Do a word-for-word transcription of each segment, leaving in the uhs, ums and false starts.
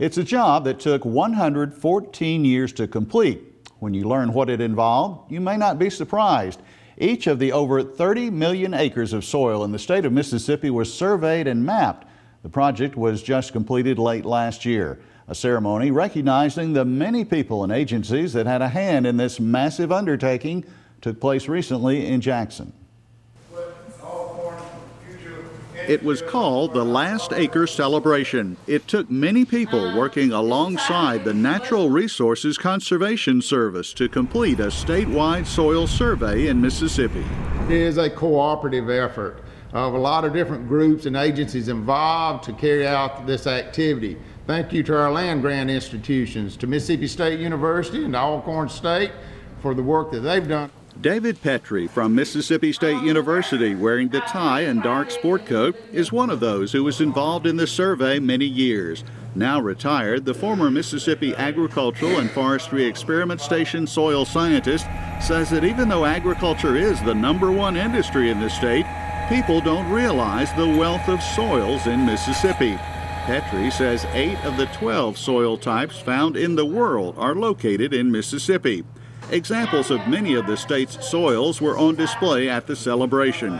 It's a job that took one hundred fourteen years to complete. When you learn what it involved, you may not be surprised. Each of the over thirty million acres of soil in the state of Mississippi was surveyed and mapped. The project was just completed late last year. A ceremony recognizing the many people and agencies that had a hand in this massive undertaking took place recently in Jackson. It was called the Last Acre Celebration. It took many people working alongside the Natural Resources Conservation Service to complete a statewide soil survey in Mississippi. It is a cooperative effort of a lot of different groups and agencies involved to carry out this activity. Thank you to our land grant institutions, to Mississippi State University and to Alcorn State for the work that they've done. David Petrie from Mississippi State University, wearing the tie and dark sport coat, is one of those who was involved in the survey many years. Now retired, the former Mississippi Agricultural and Forestry Experiment Station soil scientist says that even though agriculture is the number one industry in the state, people don't realize the wealth of soils in Mississippi. Petrie says eight of the twelve soil types found in the world are located in Mississippi. Examples of many of the state's soils were on display at the celebration.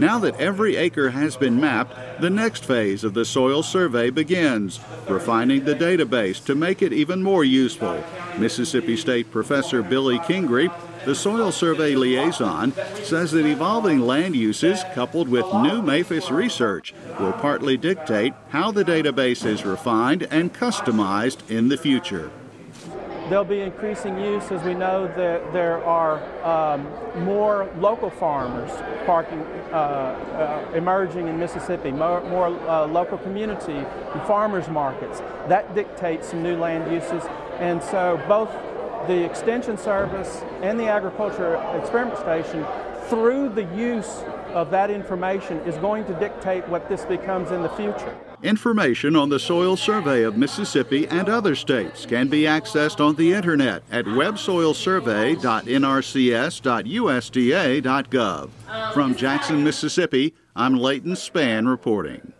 Now that every acre has been mapped, the next phase of the soil survey begins, refining the database to make it even more useful. Mississippi State Professor Billy Kingrey, the soil survey liaison, says that evolving land uses coupled with new MAFIS research will partly dictate how the database is refined and customized in the future. There'll be increasing use, as we know that there are um, more local farmers parking, uh, uh, emerging in Mississippi, more, more uh, local community and farmers markets. That dictates some new land uses, and so both the Extension Service and the Agriculture Experiment Station, through the use of that information, is going to dictate what this becomes in the future. Information on the soil survey of Mississippi and other states can be accessed on the internet at web soil survey dot N R C S dot U S D A dot gov. From Jackson, Mississippi, I'm Leighton Spann reporting.